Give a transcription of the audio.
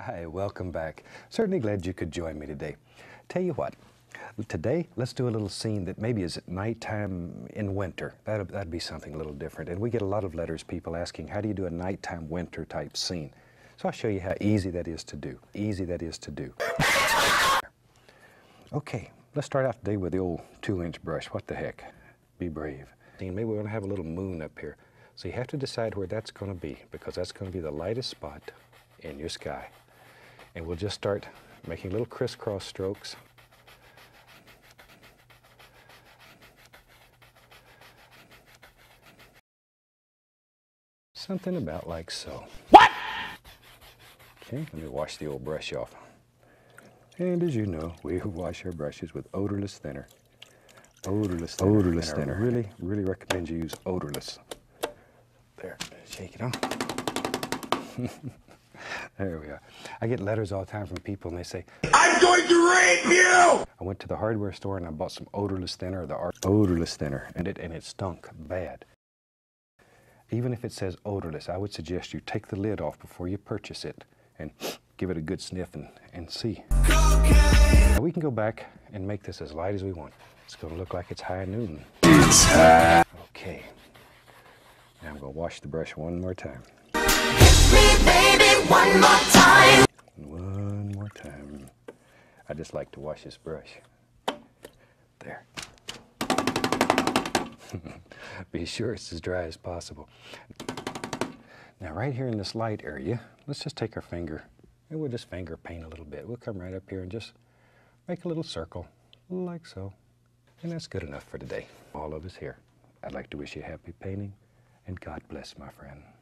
Hi, welcome back. Certainly glad you could join me today. Tell you what, today let's do a little scene that maybe is at nighttime in winter. That'd be something a little different. And we get a lot of letters, people asking, how do you do a nighttime winter type scene? So I'll show you how easy that is to do. Okay, let's start out today with the old 2-inch brush. What the heck? Be brave. Maybe we're gonna have a little moon up here. So you have to decide where that's gonna be, because that's gonna be the lightest spot in your sky. And we'll just start making little crisscross strokes. Something about like so. What? Okay, let me wash the old brush off. And as you know, we wash our brushes with odorless thinner. Odorless thinner. Really, really recommend you use odorless. There, shake it off. There we are. I get letters all the time from people and they say, I'm going to rape you! I went to the hardware store and I bought some odorless thinner, and it stunk bad. Even if it says odorless, I would suggest you take the lid off before you purchase it and give it a good sniff and see. Now we can go back and make this as light as we want. It's going to look like it's high noon. It's high. Okay. Now I'm going to wash the brush one more time. One more time. I just like to wash this brush. There. Be sure it's as dry as possible. Now right here in this light area, let's just take our finger and we'll just finger paint a little bit. We'll come right up here and just make a little circle, like so. And that's good enough for today. All of us here, I'd like to wish you happy painting, and God bless, my friend.